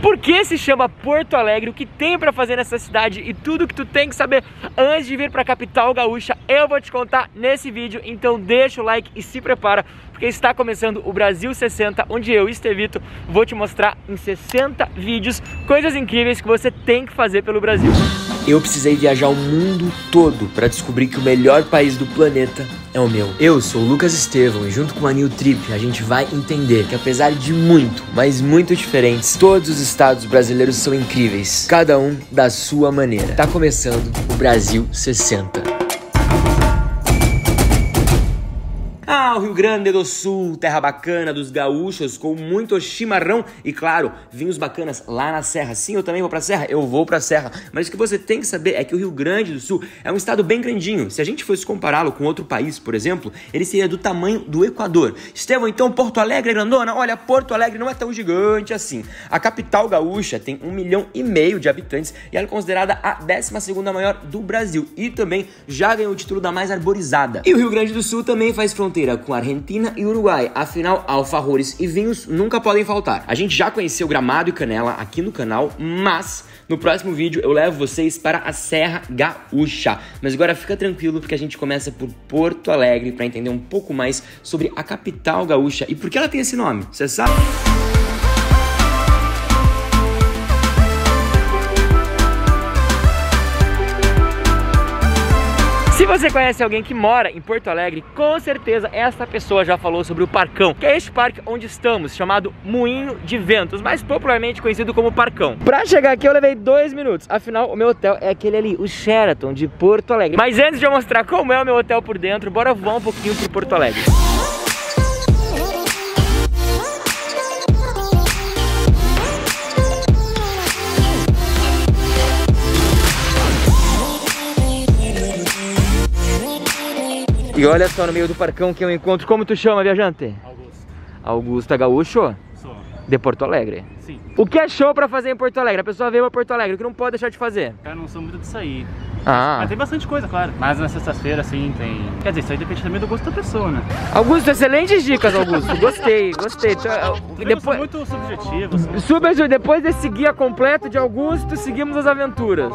por que se chama Porto Alegre, o que tem pra fazer nessa cidade e tudo que tu tem que saber antes de vir pra capital gaúcha, eu vou te contar nesse vídeo. Então deixa o like e se prepara, porque está começando o Brasil 60, onde eu, Estevito, vou te mostrar em 60 vídeos coisas incríveis que você tem que fazer pelo Brasil. Eu precisei viajar o mundo todo para descobrir que o melhor país do planeta é o meu. Eu sou o Lucas Estevão e junto com a New Trip a gente vai entender que, apesar de muito, mas muito diferentes, todos os estados brasileiros são incríveis, cada um da sua maneira. Tá começando o Brasil 60. Ah, o Rio Grande do Sul, terra bacana dos gaúchos, com muito chimarrão e, claro, vinhos bacanas lá na Serra. Sim, eu também vou pra Serra? Eu vou pra Serra. Mas o que você tem que saber é que o Rio Grande do Sul é um estado bem grandinho. Se a gente fosse compará-lo com outro país, por exemplo, ele seria do tamanho do Equador. Estevão, então Porto Alegre é grandona? Olha, Porto Alegre não é tão gigante assim. A capital gaúcha tem 1,5 milhão de habitantes e ela é considerada a 12ª maior do Brasil e também já ganhou o título da mais arborizada. E o Rio Grande do Sul também faz fronteira com Argentina e Uruguai, afinal alfajores e vinhos nunca podem faltar. A gente já conheceu Gramado e Canela aqui no canal, mas no próximo vídeo eu levo vocês para a Serra Gaúcha. Mas agora fica tranquilo, porque a gente começa por Porto Alegre para entender um pouco mais sobre a capital gaúcha e por que ela tem esse nome, você sabe? Se você conhece alguém que mora em Porto Alegre, com certeza essa pessoa já falou sobre o Parcão, que é este parque onde estamos, chamado Moinho de Ventos, mais popularmente conhecido como Parcão. Pra chegar aqui eu levei 2 minutos, afinal o meu hotel é aquele ali, o Sheraton de Porto Alegre. Mas antes de eu mostrar como é o meu hotel por dentro, bora voar um pouquinho pro Porto Alegre. E olha só, no meio do Parcão que eu encontro, como tu chama, viajante? Augusto. Augusto é gaúcho? Sou. De Porto Alegre? Sim. O que é show pra fazer em Porto Alegre? A pessoa veio pra Porto Alegre, o que não pode deixar de fazer? Cara, não sou muito de sair. Ah. Mas tem bastante coisa, claro. Mas na sexta-feira, assim, tem... Quer dizer, isso aí depende também do gosto da pessoa, né? Augusto, excelentes dicas, Augusto. Gostei, gostei. Depois... muito subjetivo. Subjetivo. Depois desse guia completo de Augusto, seguimos as aventuras.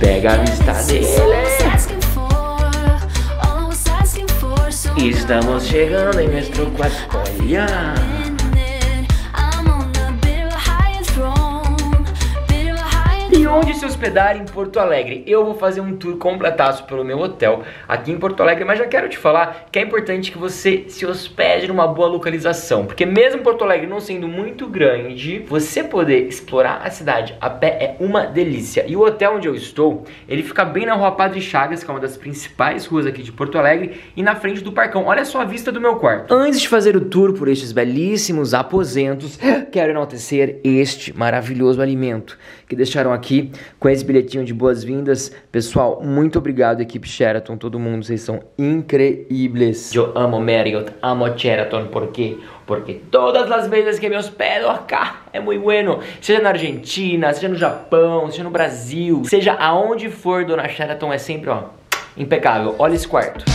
Pega a vista dele. Estamos chegando em nosso quarto. E onde se hospedar em Porto Alegre? Eu vou fazer um tour completaço pelo meu hotel aqui em Porto Alegre, mas já quero te falar que é importante que você se hospede numa boa localização, porque mesmo Porto Alegre não sendo muito grande, você poder explorar a cidade a pé é uma delícia. E o hotel onde eu estou, ele fica bem na Rua Padre Chagas, que é uma das principais ruas aqui de Porto Alegre, e na frente do Parcão. Olha só a vista do meu quarto. Antes de fazer o tour por estes belíssimos aposentos, quero enaltecer este maravilhoso alimento que deixaram aqui com esse bilhetinho de boas-vindas. Pessoal, muito obrigado, equipe Sheraton, todo mundo, vocês são incríveis. Eu amo Marriott, amo Sheraton, por quê? Porque todas as vezes que me hospedo acá é muito bueno. Seja na Argentina, seja no Japão, seja no Brasil, seja aonde for, dona Sheraton é sempre, ó, impecável. Olha esse quarto.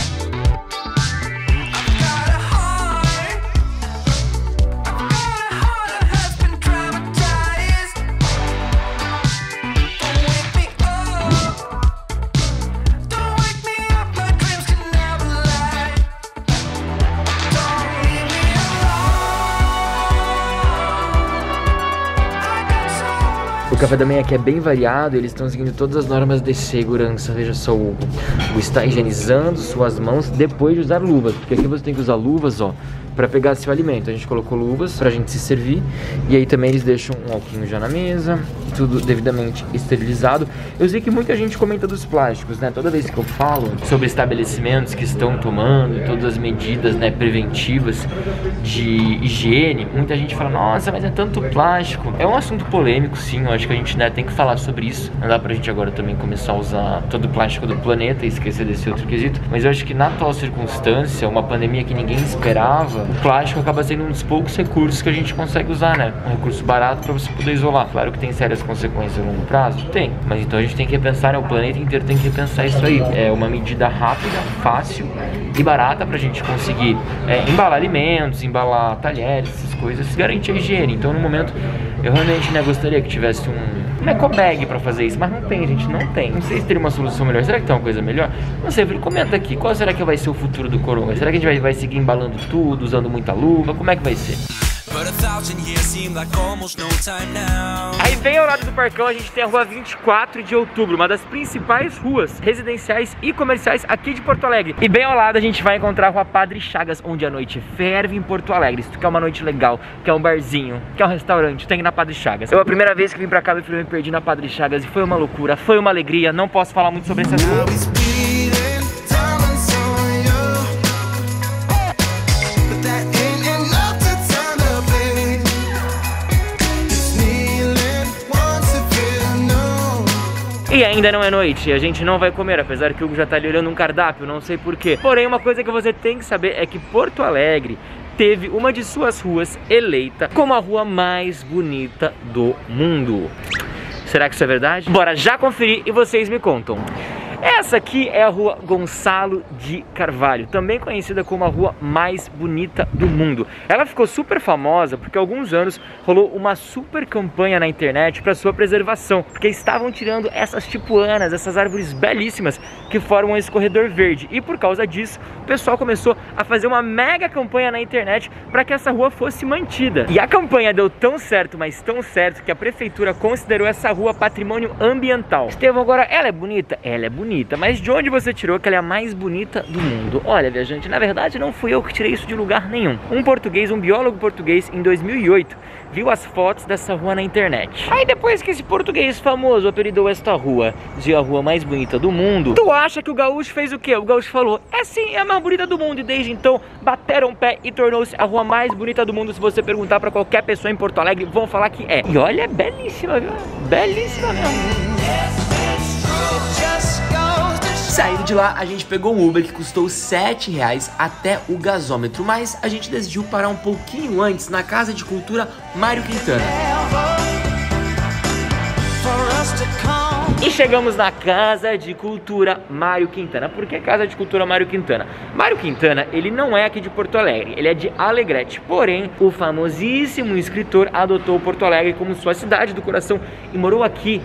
O café da manhã aqui é bem variado, eles estão seguindo todas as normas de segurança. Veja só, o Hugo está higienizando suas mãos depois de usar luvas, porque aqui você tem que usar luvas, ó, para pegar seu alimento. A gente colocou luvas pra gente se servir, e aí também eles deixam um alquinho já na mesa, tudo devidamente esterilizado. Eu sei que muita gente comenta dos plásticos, né? Toda vez que eu falo sobre estabelecimentos que estão tomando todas as medidas, né, preventivas de higiene, muita gente fala, nossa, mas é tanto plástico. É um assunto polêmico, sim, eu acho que a gente, né, tem que falar sobre isso. Não dá pra gente agora também começar a usar todo o plástico do planeta e esquecer desse outro quesito, mas eu acho que na atual circunstância, uma pandemia que ninguém esperava, o plástico acaba sendo um dos poucos recursos que a gente consegue usar, né? Um recurso barato pra você poder isolar. Claro que tem sérias consequências a longo prazo, tem, mas então a gente tem que repensar, né? O planeta inteiro tem que repensar isso aí. É uma medida rápida, fácil e barata pra gente conseguir embalar alimentos, embalar talheres, essas coisas, garante a higiene. Então no momento eu realmente, né, gostaria que tivesse um ecobag pra fazer isso, mas não tem, gente, não tem. Não sei se teria uma solução melhor, será que tem uma coisa melhor? Não sei, comenta aqui, qual será que vai ser o futuro do corona? Será que a gente vai seguir embalando tudo, usando muita luva? Como é que vai ser? Aí bem ao lado do Parcão a gente tem a Rua 24 de Outubro, uma das principais ruas residenciais e comerciais aqui de Porto Alegre. E bem ao lado a gente vai encontrar a Rua Padre Chagas, onde a noite ferve em Porto Alegre. Se tu quer uma noite legal, quer um barzinho, quer um restaurante, tem que ir na Padre Chagas. Eu a primeira vez que vim pra cá eu me perdi na Padre Chagas e foi uma loucura, foi uma alegria, não posso falar muito sobre essas coisas. E ainda não é noite, a gente não vai comer, apesar que o Hugo já tá ali olhando um cardápio, não sei porquê. Porém, uma coisa que você tem que saber é que Porto Alegre teve uma de suas ruas eleita como a rua mais bonita do mundo. Será que isso é verdade? Bora já conferir e vocês me contam. Essa aqui é a Rua Gonçalo de Carvalho, também conhecida como a rua mais bonita do mundo. Ela ficou super famosa porque há alguns anos rolou uma super campanha na internet para sua preservação, porque estavam tirando essas tipuanas, essas árvores belíssimas que formam esse corredor verde. E por causa disso, o pessoal começou a fazer uma mega campanha na internet para que essa rua fosse mantida. E a campanha deu tão certo, mas tão certo, que a prefeitura considerou essa rua patrimônio ambiental. Estevão, agora ela é bonita? Ela é bonita. Mas de onde você tirou que ela é a mais bonita do mundo? Olha, viajante, na verdade não fui eu que tirei isso de lugar nenhum. Um português, um biólogo português, em 2008, viu as fotos dessa rua na internet. Aí depois que esse português famoso apelidou esta rua de a rua mais bonita do mundo, tu acha que o gaúcho fez o quê? O gaúcho falou, é sim, é a mais bonita do mundo. E desde então, bateram o pé e tornou-se a rua mais bonita do mundo. Se você perguntar pra qualquer pessoa em Porto Alegre, vão falar que é. E olha, é belíssima, viu? Belíssima mesmo. Saindo de lá, a gente pegou um Uber que custou R$7 até o gasômetro, mas a gente decidiu parar um pouquinho antes na Casa de Cultura Mário Quintana. E chegamos na Casa de Cultura Mário Quintana. Por que Casa de Cultura Mário Quintana? Mário Quintana, ele não é aqui de Porto Alegre, ele é de Alegrete. Porém, o famosíssimo escritor adotou Porto Alegre como sua cidade do coração e morou aqui,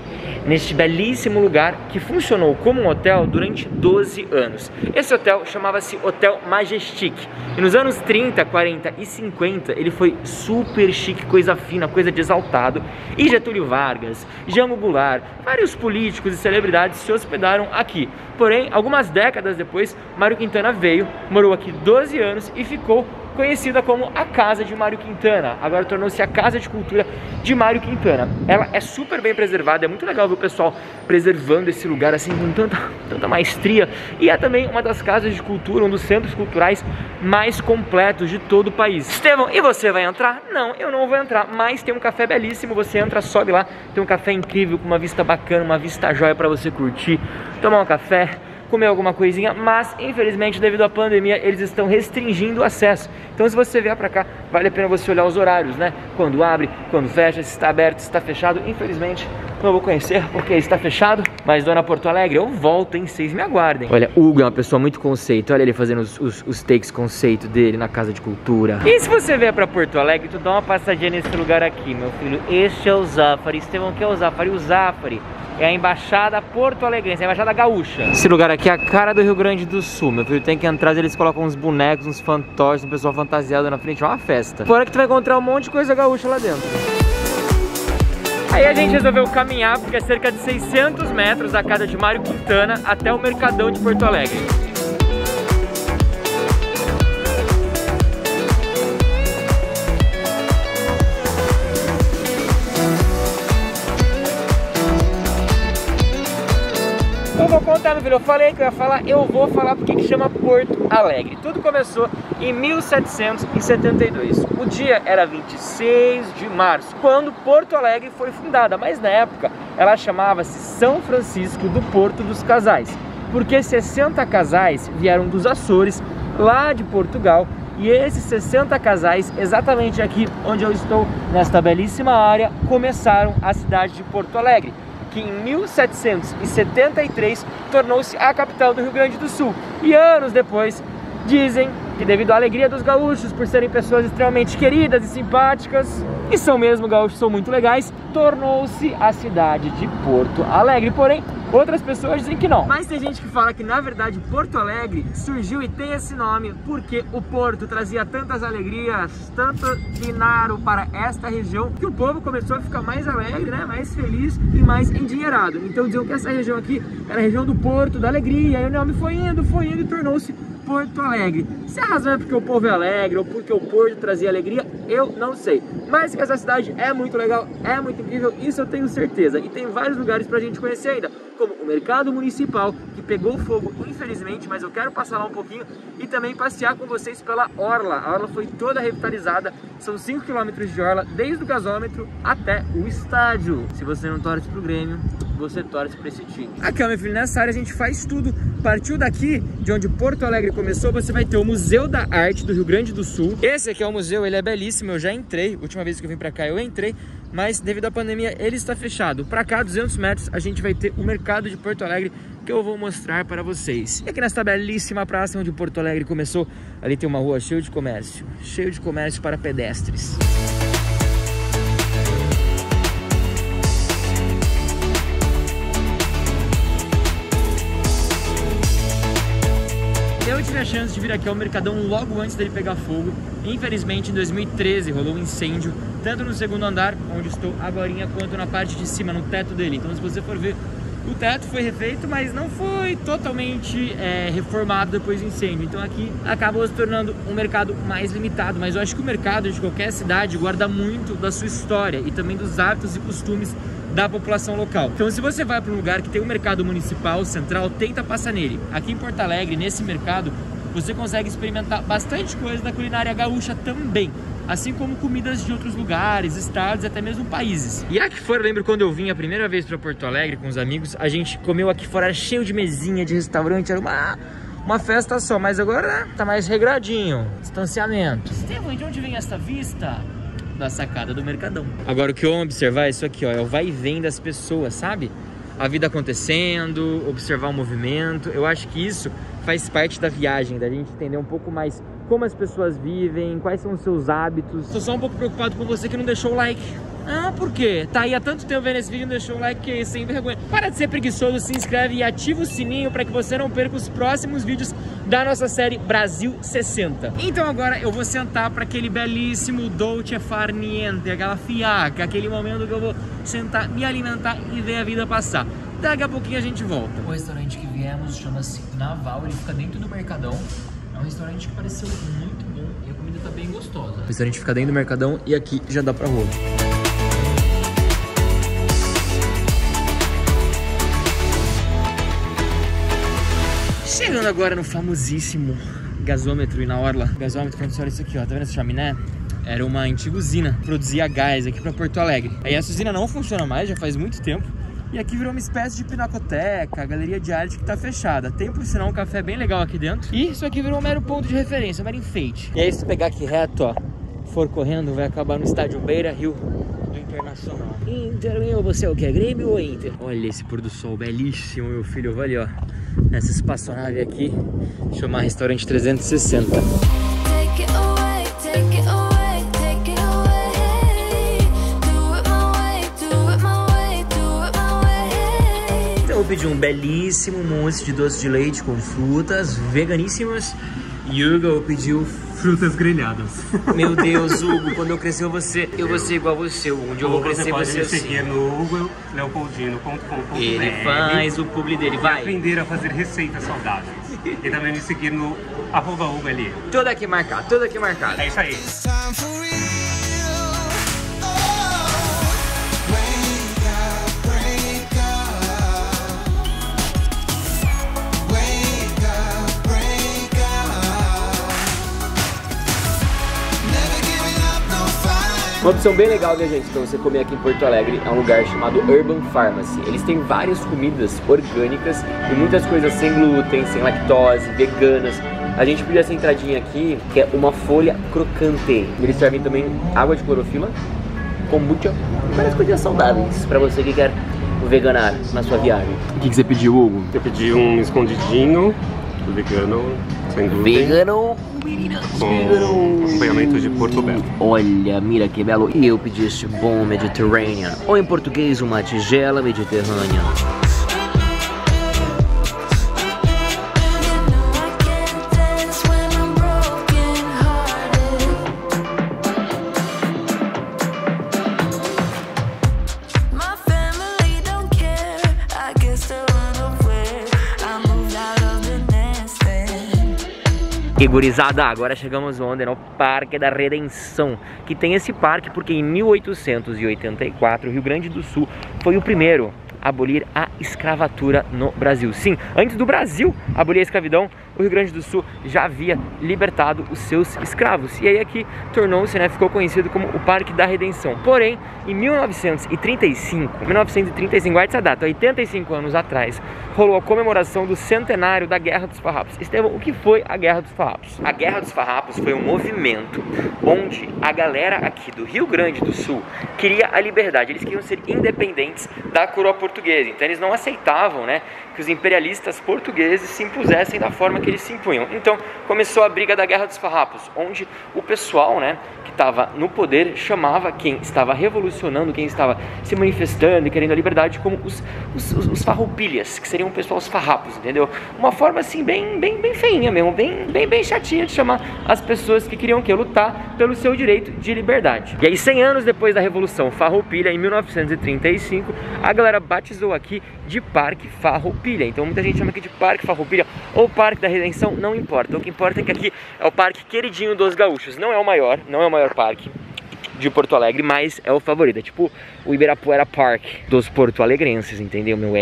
neste belíssimo lugar que funcionou como um hotel durante 12 anos. Esse hotel chamava-se Hotel Majestic. E nos anos 30, 40 e 50, ele foi super chique, coisa fina, coisa de exaltado. E Getúlio Vargas, Jango Goulart, vários políticos e celebridades se hospedaram aqui. Porém, algumas décadas depois, Mário Quintana veio, morou aqui 12 anos e ficou conhecida como a Casa de Mário Quintana. Agora tornou-se a Casa de Cultura de Mário Quintana. Ela é super bem preservada, é muito legal ver o pessoal preservando esse lugar assim com tanta maestria. E é também uma das casas de cultura, um dos centros culturais mais completos de todo o país. Estevão, e você vai entrar? Não, eu não vou entrar, mas tem um café belíssimo, você entra, sobe lá, tem um café incrível, com uma vista bacana, uma vista joia pra você curtir, tomar um café, comer alguma coisinha, mas infelizmente devido à pandemia eles estão restringindo o acesso. Então se você vier pra cá, vale a pena você olhar os horários, né? Quando abre, quando fecha, se está aberto, se está fechado. Infelizmente não vou conhecer porque está fechado, mas dona Porto Alegre, eu volto, hein? Vocês me aguardem. Olha, Hugo é uma pessoa muito conceito, olha ele fazendo os takes conceito dele na Casa de Cultura. E se você vier pra Porto Alegre, tu dá uma passadinha nesse lugar aqui, meu filho. Este é o Zafari. Estevão, que é o Zafari? O Zafari é a embaixada porto-alegrense, a embaixada gaúcha. Esse lugar aqui é a cara do Rio Grande do Sul, meu filho. Tem que entrar, eles colocam uns bonecos, uns fantoches, um pessoal fantasiado na frente, é uma festa. Fora que tu vai encontrar um monte de coisa gaúcha lá dentro. Aí a gente resolveu caminhar, porque é cerca de 600 metros da Casa de Mário Quintana até o Mercadão de Porto Alegre. Como eu vou contar no vídeo, eu falei que eu ia falar, eu vou falar porque que chama Porto Alegre. Tudo começou em 1772. O dia era 26 de março, quando Porto Alegre foi fundada, mas na época ela chamava-se São Francisco do Porto dos Casais, porque 60 casais vieram dos Açores, lá de Portugal, e esses 60 casais, exatamente aqui onde eu estou, nesta belíssima área, começaram a cidade de Porto Alegre, que em 1773 tornou-se a capital do Rio Grande do Sul. E anos depois, dizem que devido à alegria dos gaúchos, por serem pessoas extremamente queridas e simpáticas, e são mesmo, gaúchos são muito legais, tornou-se a cidade de Porto Alegre. Porém, outras pessoas dizem que não. Mas tem gente que fala que, na verdade, Porto Alegre surgiu e tem esse nome porque o porto trazia tantas alegrias, tanto dinheiro para esta região, que o povo começou a ficar mais alegre, né? Mais feliz e mais endinheirado. Então diziam que essa região aqui era a região do porto, da alegria, e o nome foi indo e tornou-se Porto Alegre. Se a razão é porque o povo é alegre ou porque o porto trazia alegria, eu não sei. Mas que essa cidade é muito legal, é muito incrível, isso eu tenho certeza. E tem vários lugares pra gente conhecer ainda, como o Mercado Municipal, que pegou fogo, infelizmente, mas eu quero passar lá um pouquinho e também passear com vocês pela orla. A orla foi toda revitalizada, são 5 km de orla, desde o gasômetro até o estádio. Se você não torce pro Grêmio, você torce para esse time. Aqui, ó, meu filho, nessa área a gente faz tudo. Partiu daqui, de onde Porto Alegre começou, você vai ter o Museu da Arte do Rio Grande do Sul. Esse aqui é o museu, ele é belíssimo, eu já entrei. Última vez que eu vim para cá, eu entrei, mas devido à pandemia, ele está fechado. Para cá, 200 metros, a gente vai ter o mercado de Porto Alegre, que eu vou mostrar para vocês. E aqui nesta belíssima praça, onde Porto Alegre começou, ali tem uma rua cheia de comércio para pedestres. Eu tive a chance de vir aqui ao Mercadão logo antes dele pegar fogo. Infelizmente, em 2013, rolou um incêndio, tanto no segundo andar, onde estou agorinha, quanto na parte de cima, no teto dele. Então, se você for ver, o teto foi refeito, mas não foi totalmente reformado depois do incêndio. Então, aqui acabou se tornando um mercado mais limitado. Mas eu acho que o mercado de qualquer cidade guarda muito da sua história e também dos hábitos e costumes da população local. Então, se você vai para um lugar que tem um mercado municipal central, tenta passar nele. Aqui em Porto Alegre, nesse mercado, você consegue experimentar bastante coisa da culinária gaúcha também, assim como comidas de outros lugares, estados e até mesmo países. E aqui fora, eu lembro quando eu vim a primeira vez para Porto Alegre com os amigos, a gente comeu aqui fora, era cheio de mesinha, de restaurante, era uma festa só, mas agora tá mais regradinho, distanciamento. Estevão, de onde vem esta vista? Da sacada do Mercadão. Agora o que eu vou observar é isso aqui, ó, é o vai e vem das pessoas, sabe? A vida acontecendo, observar o movimento. Eu acho que isso faz parte da viagem, da gente entender um pouco mais como as pessoas vivem, quais são os seus hábitos. Estou só um pouco preocupado com você que não deixou o like. Ah, por quê? Tá aí há tanto tempo vendo esse vídeo e não deixou o like, que sem vergonha. Para de ser preguiçoso, se inscreve e ativa o sininho para que você não perca os próximos vídeos da nossa série Brasil 60. Então agora eu vou sentar para aquele belíssimo dolce far niente, aquela fiaca, aquele momento que eu vou sentar, me alimentar e ver a vida passar. Daqui a pouquinho a gente volta. O restaurante que viemos chama-se Naval, ele fica dentro do Mercadão. É um restaurante que pareceu muito bom e a comida tá bem gostosa. O restaurante fica dentro do Mercadão e aqui já dá pra rua. Chegando agora no famosíssimo gasômetro e na orla. O gasômetro, quando você olha isso aqui, ó, tá vendo essa chaminé? Era uma antiga usina, produzia gás aqui pra Porto Alegre. Aí essa usina não funciona mais, já faz muito tempo. E aqui virou uma espécie de pinacoteca, galeria de arte que tá fechada. Tem, por sinal, um café bem legal aqui dentro. E isso aqui virou um mero ponto de referência, um mero enfeite. E aí, se pegar aqui reto, ó, for correndo, vai acabar no estádio Beira-Rio do Internacional. Inter, você é o que? É Grêmio ou Inter? Olha esse pôr do sol belíssimo, meu filho. Olha ali, ó, nessa espaçonave aqui, chamar Restaurante 360. Pedi um belíssimo mousse de doce de leite com frutas veganíssimas e o Hugo pediu frutas grelhadas. Meu Deus, Hugo, quando eu crescer eu vou ser igual a você, Hugo. Um dia eu vou crescer, você assim. Seguir no hugoleopoldino.com.br. Ele faz o publi dele, vai. Aprender a fazer receitas saudáveis. E também me seguir no @Hugo ali. Toda aqui marcada, toda aqui marcada. É isso aí. Uma opção bem legal, né, gente, para você comer aqui em Porto Alegre é um lugar chamado Urban Pharmacy. Eles têm várias comidas orgânicas e muitas coisas sem glúten, sem lactose, veganas. A gente pediu essa entradinha aqui, que é uma folha crocante. Eles servem também água de clorofila, kombucha e várias coisas saudáveis para você que quer veganar na sua viagem. O que você pediu, Hugo? Eu pedi um escondidinho vegano, sem glúten. Vegano, com acompanhamento de portobello. Olha, mira que belo. E eu pedi este bom mediterrâneo, ou em português, uma tigela mediterrânea. E gurizada, agora chegamos onde? No Parque da Redenção, que tem esse parque porque em 1884 o Rio Grande do Sul foi o primeiro a abolir a escravatura no Brasil. Sim, antes do Brasil abolir a escravidão, o Rio Grande do Sul já havia libertado os seus escravos. E aí aqui tornou-se, né, ficou conhecido como o Parque da Redenção. Porém, em 1935, guarda essa data, 85 anos atrás, rolou a comemoração do centenário da Guerra dos Farrapos. Estevão, o que foi a Guerra dos Farrapos? A Guerra dos Farrapos foi um movimento onde a galera aqui do Rio Grande do Sul queria a liberdade, eles queriam ser independentes da coroa portuguesa. Então eles não aceitavam, né, que os imperialistas portugueses se impusessem da forma que eles se impunham. Então começou a briga da Guerra dos Farrapos, onde o pessoal, né, que estava no poder chamava quem estava revolucionando, quem estava se manifestando e querendo a liberdade como os farroupilhas, que seriam o pessoal, os farrapos, entendeu? Uma forma assim bem feinha mesmo, bem chatinha de chamar as pessoas que queriam que lutar pelo seu direito de liberdade. E aí 100 anos depois da Revolução Farroupilha, em 1935, a galera batizou aqui de Parque Farroupilha. Então muita gente chama aqui de Parque Farroupilha ou Parque da Redenção, não importa. O que importa é que aqui é o parque queridinho dos gaúchos. Não é o maior, não é o maior parque de Porto Alegre, mas é o favorito. É tipo o Ibirapuera Park dos porto-alegrenses, entendeu, meu?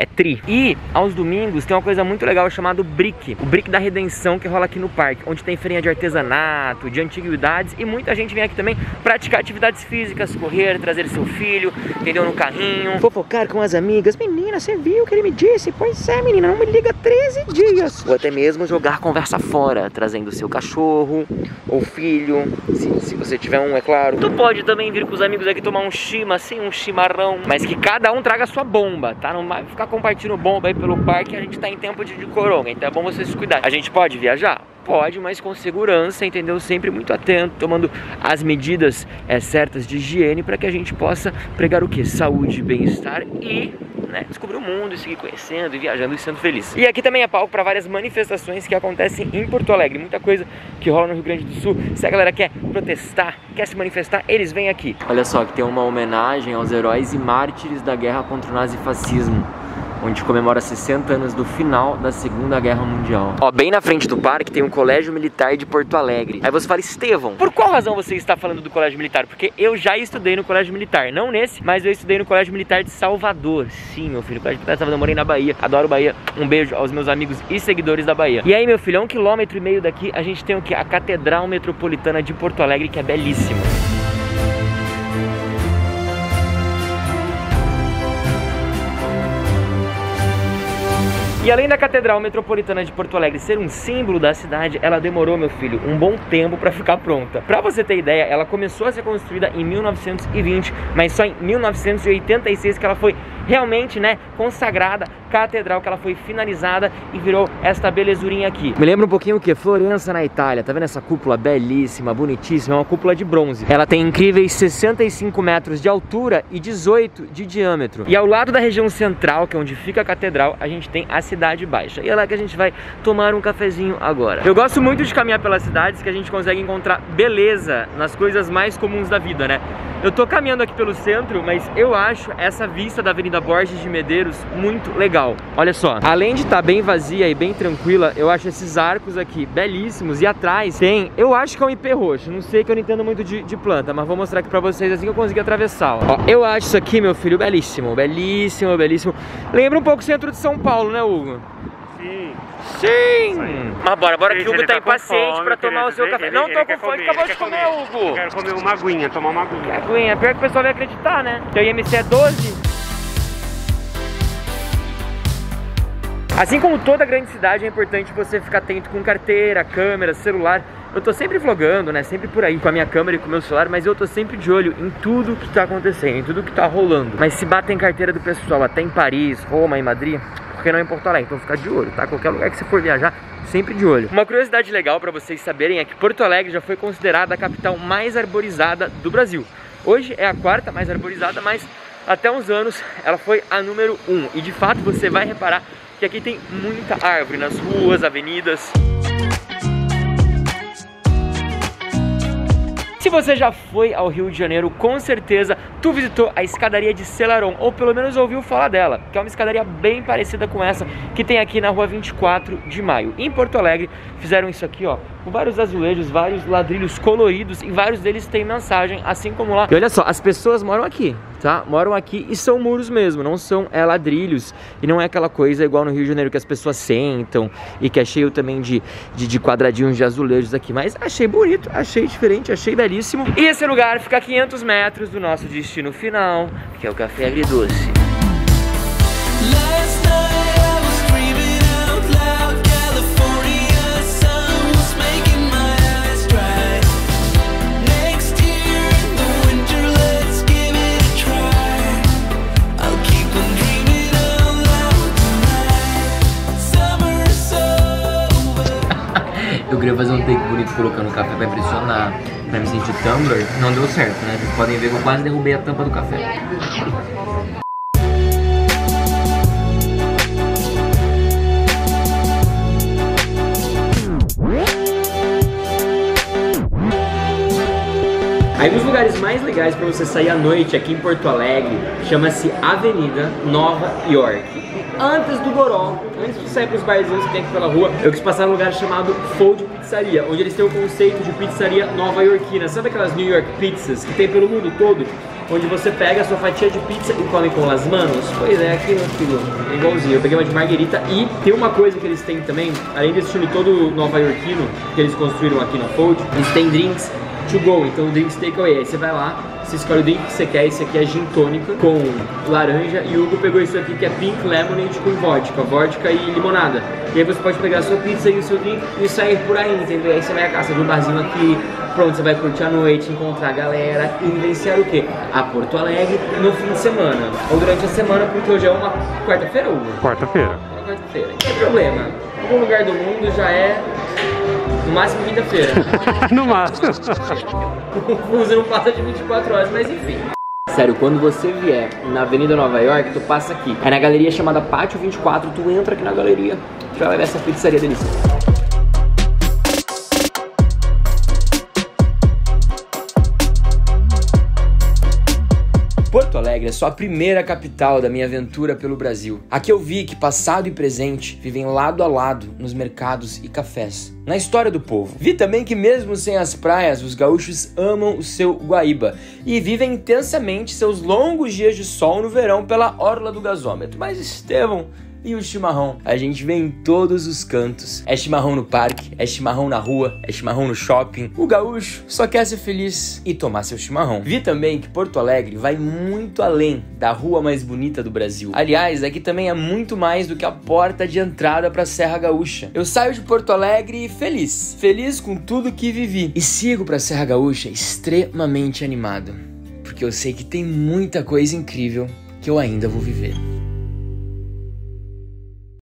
É tri. E aos domingos tem uma coisa muito legal chamada brick. O brick da Redenção que rola aqui no parque, onde tem feirinha de artesanato, de antiguidades, e muita gente vem aqui também praticar atividades físicas, correr, trazer seu filho, entendeu, no carrinho, fofocar com as amigas. Menina, você viu o que ele me disse? Pois é, menina, não me liga 13 dias. Ou até mesmo jogar conversa fora, trazendo seu cachorro ou filho, se você tiver um, é claro. Tu pode também vir com os amigos aqui tomar um chima, sim, um chimarrão, mas que cada um traga a sua bomba, tá? Não vai ficar compartilhando bomba aí pelo parque, a gente tá em tempo de coronga, então é bom você se cuidar. A gente pode viajar? Pode, mas com segurança, entendeu? Sempre muito atento, tomando as medidas certas de higiene para que a gente possa pregar o que? Saúde, bem-estar e, né, descobrir o mundo e seguir conhecendo e viajando e sendo feliz. E aqui também é palco para várias manifestações que acontecem em Porto Alegre, muita coisa que rola no Rio Grande do Sul. Se a galera quer protestar, quer se manifestar, eles vêm aqui. Olha só, que tem uma homenagem aos heróis e mártires da guerra contra o nazifascismo, onde comemora 60 anos do final da Segunda Guerra Mundial. Ó, bem na frente do parque tem um Colégio Militar de Porto Alegre. Aí você fala, Estevão, por qual razão você está falando do Colégio Militar? Porque eu já estudei no Colégio Militar, não nesse, mas eu estudei no Colégio Militar de Salvador. Sim, meu filho, o Colégio Militar de Salvador, morei na Bahia, adoro Bahia, um beijo aos meus amigos e seguidores da Bahia. E aí, meu filho, a 1,5 km daqui a gente tem o que? A Catedral Metropolitana de Porto Alegre, que é belíssima. E além da Catedral Metropolitana de Porto Alegre ser um símbolo da cidade, ela demorou, meu filho, um bom tempo para ficar pronta. Pra você ter ideia, ela começou a ser construída em 1920, mas só em 1986 que ela foi realmente, né, consagrada catedral, que ela foi finalizada e virou esta belezurinha aqui. Me lembra um pouquinho o que? Florença, na Itália. Tá vendo essa cúpula belíssima, bonitíssima? É uma cúpula de bronze. Ela tem incríveis 65 metros de altura e 18 de diâmetro. E ao lado da região central, que é onde fica a catedral, a gente tem a Cidade Baixa. E é lá que a gente vai tomar um cafezinho agora. Eu gosto muito de caminhar pelas cidades, que a gente consegue encontrar beleza nas coisas mais comuns da vida, né? Eu tô caminhando aqui pelo centro, mas eu acho essa vista da Avenida Borges de Medeiros muito legal. Olha só, além de estar bem vazia e bem tranquila, eu acho esses arcos aqui belíssimos. E atrás tem, eu acho que é um ipê roxo, não sei, que eu não entendo muito de planta, mas vou mostrar aqui pra vocês assim que eu conseguir atravessar, ó. Ó, eu acho isso aqui, meu filho, belíssimo, belíssimo, belíssimo. Lembra um pouco o centro de São Paulo, né, Hugo? Sim. Sim! Mas bora que o Hugo tá impaciente pra tomar o seu café. Não tô com fome, acabou de comer, Hugo. Quero comer uma aguinha, tomar uma aguinha. Aguinha, pior que o pessoal vai acreditar, né? Teu IMC é 12. Assim como toda grande cidade, é importante você ficar atento com carteira, câmera, celular. Eu tô sempre vlogando, né, sempre por aí com a minha câmera e com o meu celular, mas eu tô sempre de olho em tudo que tá acontecendo, em tudo que tá rolando. Mas se batem carteira do pessoal até em Paris, Roma e Madrid, porque não é em Porto Alegre, então fica de olho, tá? Qualquer lugar que você for viajar, sempre de olho. Uma curiosidade legal pra vocês saberem é que Porto Alegre já foi considerada a capital mais arborizada do Brasil. Hoje é a quarta mais arborizada, mas até uns anos ela foi a número 1. E de fato você vai reparar que aqui tem muita árvore nas ruas, avenidas. Se você já foi ao Rio de Janeiro, com certeza tu visitou a escadaria de Sheraton, ou pelo menos ouviu falar dela, que é uma escadaria bem parecida com essa que tem aqui na Rua 24 de Maio. Em Porto Alegre fizeram isso aqui, ó, com vários azulejos, vários ladrilhos coloridos, e vários deles têm mensagem, assim como lá. E olha só, as pessoas moram aqui, tá? Moram aqui e são muros mesmo, não são ladrilhos, e não é aquela coisa igual no Rio de Janeiro que as pessoas sentam e que é cheio também de quadradinhos de azulejos aqui. Mas achei bonito, achei diferente, achei velho. E esse lugar fica a 500 metros do nosso destino final, que é o Café Agridoce. Eu queria fazer um take bonito colocando o café pra impressionar, pra me sentir Tumblr. Não deu certo, né? Vocês podem ver que eu quase derrubei a tampa do café. Aí um dos lugares mais legais pra você sair à noite aqui em Porto Alegre chama-se Avenida Nova York. Antes do Goró, antes de sair para os barzinhos que tem aqui pela rua, eu quis passar num lugar chamado Fold Pizzaria, onde eles têm o conceito de pizzaria nova-iorquina. Sabe aquelas New York pizzas que tem pelo mundo todo? Onde você pega a sua fatia de pizza e come com as manos? Pois é, aqui no filho, é igualzinho. Eu peguei uma de marguerita e tem uma coisa que eles têm também, além desse filme todo nova-iorquino que eles construíram aqui na Fold, eles têm drinks to go, então drinks takeaway. Aí você vai lá, você escolhe o drink que você quer. Esse aqui é gin tônica com laranja, e o Hugo pegou isso aqui que é pink lemonade com vodka e limonada. E aí você pode pegar a sua pizza e o seu drink e sair por aí, entendeu? Aí você vai à caça de um barzinho aqui, pronto, você vai curtir a noite, encontrar a galera e vivenciar o quê? A Porto Alegre no fim de semana, ou durante a semana, porque hoje é uma quarta-feira, Hugo? Quarta-feira. É quarta-feira, não tem problema, em algum lugar do mundo já é... No máximo quinta-feira. No máximo. O fuso não passa de 24 horas, mas enfim. Sério, quando você vier na Avenida Nova York, tu passa aqui. É na galeria chamada Pátio 24, tu entra aqui na galeria, tu vai ver essa pizzaria deliciosa. Porto Alegre é só a primeira capital da minha aventura pelo Brasil. Aqui eu vi que passado e presente vivem lado a lado nos mercados e cafés, na história do povo. Vi também que mesmo sem as praias, os gaúchos amam o seu Guaíba e vivem intensamente seus longos dias de sol no verão pela orla do gasômetro. Mas Estevão... E o chimarrão, a gente vê em todos os cantos. É chimarrão no parque, é chimarrão na rua, é chimarrão no shopping. O gaúcho só quer ser feliz e tomar seu chimarrão. Vi também que Porto Alegre vai muito além da rua mais bonita do Brasil. Aliás, aqui também é muito mais do que a porta de entrada pra Serra Gaúcha. Eu saio de Porto Alegre feliz, feliz com tudo que vivi, e sigo pra Serra Gaúcha extremamente animado, porque eu sei que tem muita coisa incrível que eu ainda vou viver.